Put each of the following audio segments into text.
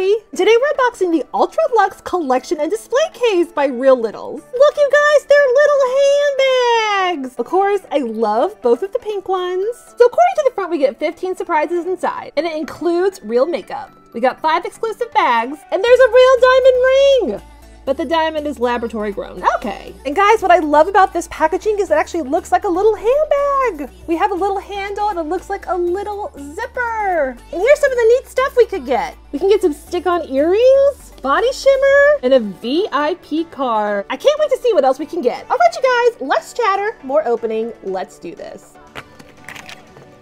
everybody! Today we're unboxing the Ultra Lux Collection and Display Case by Real Littles. Look you guys, they're little handbags! Of course, I love both of the pink ones. So according to the front, we get 15 surprises inside, and it includes real makeup. We got 5 exclusive bags, and there's a real diamond ring! But the diamond is laboratory grown. Okay. And guys, what I love about this packaging is it actually looks like a little handbag. We have a little handle and it looks like a little zipper. And here's some of the neat stuff we could get. We can get some stick-on earrings, body shimmer, and a VIP card. I can't wait to see what else we can get. All right, you guys, less chatter, more opening. Let's do this.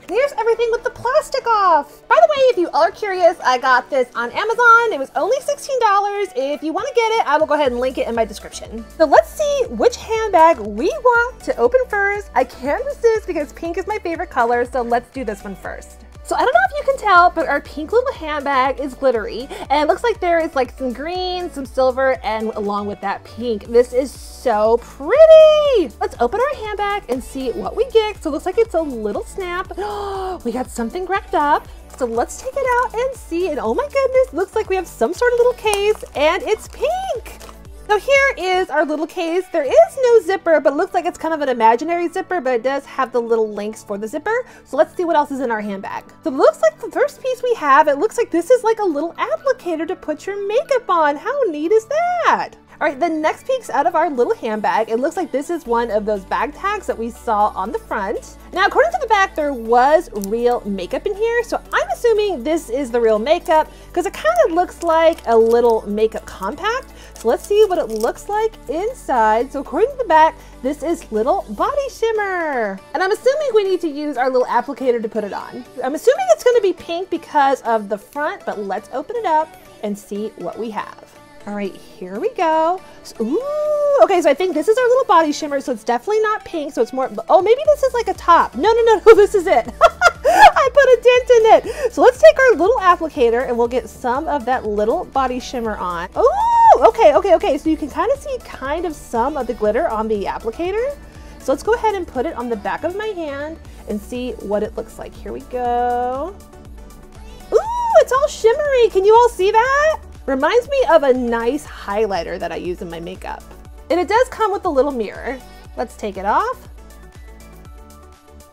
Here's everything with the plastic off. By the way, if you are curious, I got this on Amazon. It was only $16. If you want to get it, I will go ahead and link it in my description. So let's see which handbag we want to open first. I can't resist because pink is my favorite color, so let's do this one first. So I don't know if you can tell, but our pink little handbag is glittery, and it looks like there is like some green, some silver, and along with that pink. This is so pretty. Let's open our handbag and see what we get. So it looks like it's a little snap. We got something wrapped up. So let's take it out and see. And oh my goodness, looks like we have some sort of little case, and it's pink. So here is our little case. There is no zipper, but it looks like it's kind of an imaginary zipper, but it does have the little links for the zipper. So let's see what else is in our handbag. So it looks like the first piece we have, it looks like this is like a little applicator to put your makeup on. How neat is that? All right, the next piece out of our little handbag, it looks like this is one of those bag tags that we saw on the front. Now, according to the back, there was real makeup in here. So I'm assuming this is the real makeup because it kind of looks like a little makeup compact. So let's see what it looks like inside. So according to the back, this is little body shimmer. And I'm assuming we need to use our little applicator to put it on. I'm assuming it's gonna be pink because of the front, but let's open it up and see what we have. All right, here we go. Ooh, okay, so I think this is our little body shimmer, so it's definitely not pink, so it's more, oh, maybe this is like a top. No, this is it. I put a dent in it. So let's take our little applicator and we'll get some of that little body shimmer on. Ooh, okay, so you can kind of see some of the glitter on the applicator. So let's go ahead and put it on the back of my hand and see what it looks like. Here we go. Ooh, it's all shimmery. Can you all see that? Reminds me of a nice highlighter that I use in my makeup. And it does come with a little mirror. Let's take it off.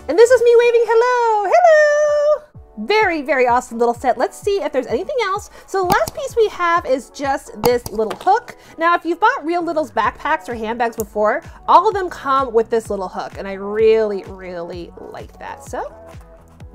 And this is me waving hello, hello. Very, very awesome little set. Let's see if there's anything else. So the last piece we have is just this little hook. Now, if you've bought Real Littles backpacks or handbags before, all of them come with this little hook. And I really, really like that. So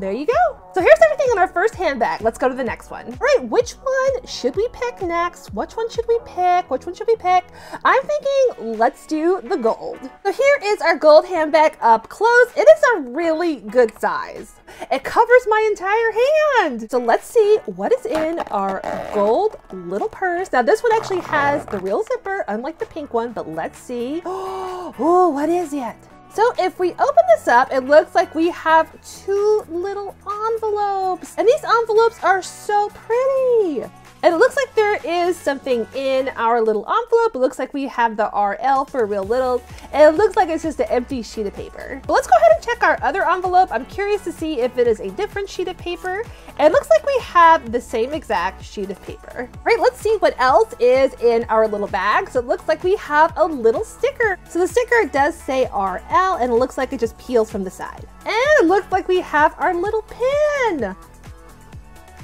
there you go. So here's everything in our first handbag. Let's go to the next one. All right, which one should we pick next? Which one should we pick? Which one should we pick? I'm thinking let's do the gold. So here is our gold handbag up close. It is a really good size. It covers my entire hand. So let's see what is in our gold little purse. Now this one actually has the real zipper, unlike the pink one, but let's see. Oh, what is it? So if we open this up, it looks like we have 2 little envelopes. And these envelopes are so pretty. And it looks like there is something in our little envelope. It looks like we have the RL for Real Littles. And it looks like it's just an empty sheet of paper. But let's go ahead and check our other envelope. I'm curious to see if it is a different sheet of paper. And it looks like we have the same exact sheet of paper. All right, let's see what else is in our little bag. So it looks like we have a little sticker. So the sticker does say RL and it looks like it just peels from the side. And it looks like we have our little pin.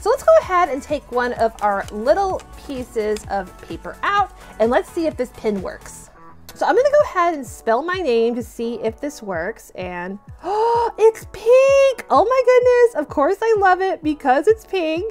So let's go ahead and take one of our little pieces of paper out and let's see if this pin works. So I'm gonna go ahead and spell my name to see if this works and oh, it's pink. Oh my goodness, of course I love it because it's pink.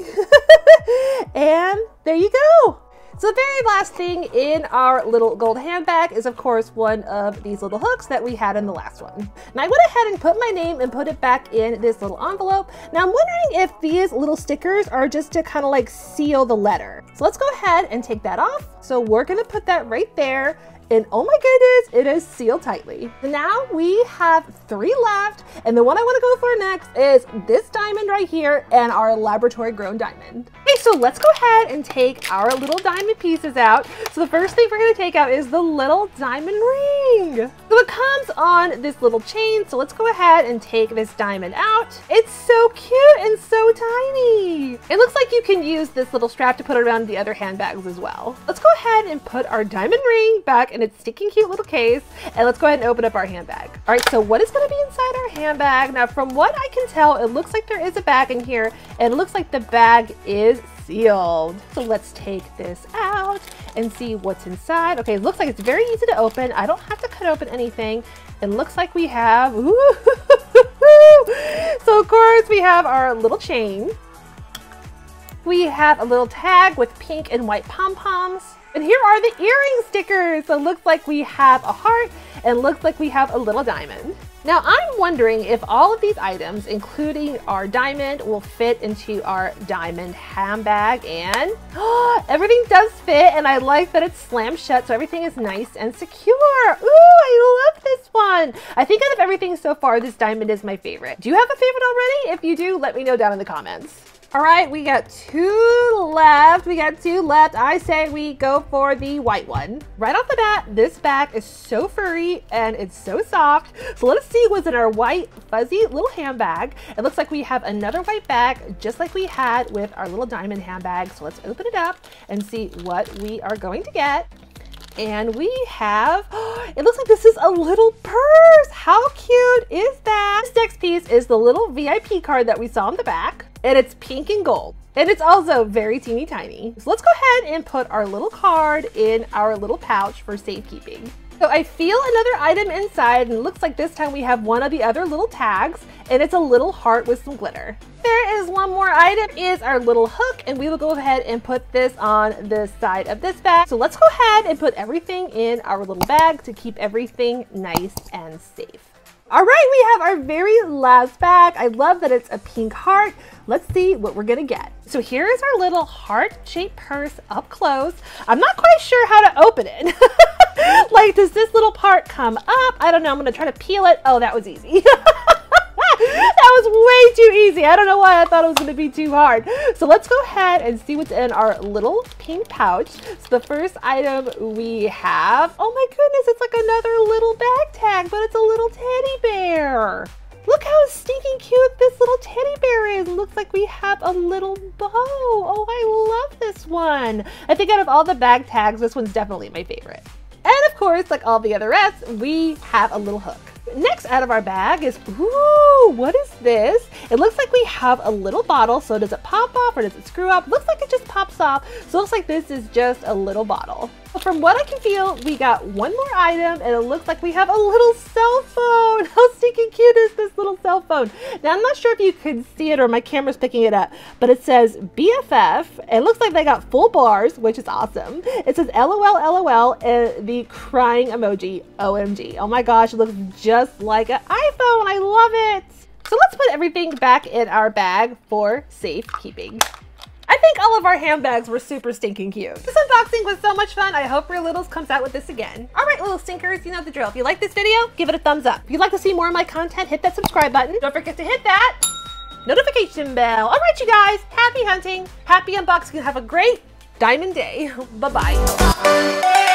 And there you go. So the very last thing in our little gold handbag is of course one of these little hooks that we had in the last one. And I went ahead and put my name and put it back in this little envelope. Now I'm wondering if these little stickers are just to kind of like seal the letter. So let's go ahead and take that off. So we're gonna put that right there. And oh my goodness, it is sealed tightly. Now we have 3 left, and the one I want to go for next is this diamond right here and our laboratory grown diamond. Okay, So let's go ahead and take our little diamond pieces out. So the first thing we're going to take out is the little diamond ring. So it comes on this little chain. So let's go ahead and take this diamond out. It's so cute and so tiny. It looks like you can use this little strap to put around the other handbags as well. Let's go ahead and put our diamond ring back in its stinking cute little case. And let's go ahead and open up our handbag. All right, so what is going to be inside our handbag? Now, from what I can tell, it looks like there is a bag in here. And it looks like the bag is sealed. So let's take this out and see what's inside. Okay, it looks like it's very easy to open. I don't have to cut open anything. It looks like we have, ooh, so of course we have our little chain. We have a little tag with pink and white pom-poms. And here are the earring stickers. So it looks like we have a heart and looks like we have a little diamond. Now I'm wondering if all of these items, including our diamond, will fit into our diamond handbag, and everything does fit, and I like that it's slammed shut, so everything is nice and secure. Ooh, I love this one. I think out of everything so far, this diamond is my favorite. Do you have a favorite already? If you do, let me know down in the comments. All right, we got two left. I say we go for the white one. Right off the bat, this bag is so furry and it's so soft. So let's see what's in our white fuzzy little handbag. It looks like we have another white bag, just like we had with our little diamond handbag. So let's open it up and see what we are going to get. And we have, it looks like this is a little purse. How cute is that? This next piece is the little VIP card that we saw in the back. And it's pink and gold. And it's also very teeny tiny. So let's go ahead and put our little card in our little pouch for safekeeping. So I feel another item inside, and it looks like this time we have one of the other little tags, and it's a little heart with some glitter. There is one more item, is our little hook, and we will go ahead and put this on the side of this bag. So let's go ahead and put everything in our little bag to keep everything nice and safe. All right, we have our very last bag. I love that it's a pink heart. Let's see what we're gonna get. So here is our little heart-shaped purse up close. I'm not quite sure how to open it. Like, does this little part come up? I don't know, I'm gonna try to peel it. Oh, that was easy. That was way too easy. I don't know why I thought it was gonna be too hard. So let's go ahead and see what's in our little pink pouch. So the first item we have, oh my goodness, it's like another little bag tag, but it's a little teddy bear. Look how stinking cute this little teddy bear is. Looks like we have a little bow. Oh, I love this one. I think out of all the bag tags, this one's definitely my favorite. And of course, like all the other rest, we have a little hook. Next out of our bag is, ooh, what is this? It looks like we have a little bottle. So does it pop off or does it screw up? Looks like it just pops off. So it looks like this is just a little bottle. From what I can feel, we got one more item, and it looks like we have a little cell phone. How stinking cute is this little cell phone? Now, I'm not sure if you could see it or my camera's picking it up, but it says BFF. It looks like they got full bars, which is awesome. It says LOL, LOL, and the crying emoji, OMG. Oh my gosh, it looks just like an iPhone. I love it. So let's put everything back in our bag for safekeeping. I think all of our handbags were super stinking cute. This unboxing was so much fun. I hope Real Littles comes out with this again. All right, little stinkers, you know the drill. If you like this video, give it a thumbs up. If you'd like to see more of my content, hit that subscribe button. Don't forget to hit that notification bell. All right, you guys, happy hunting, happy unboxing. Have a great diamond day. Bye-bye.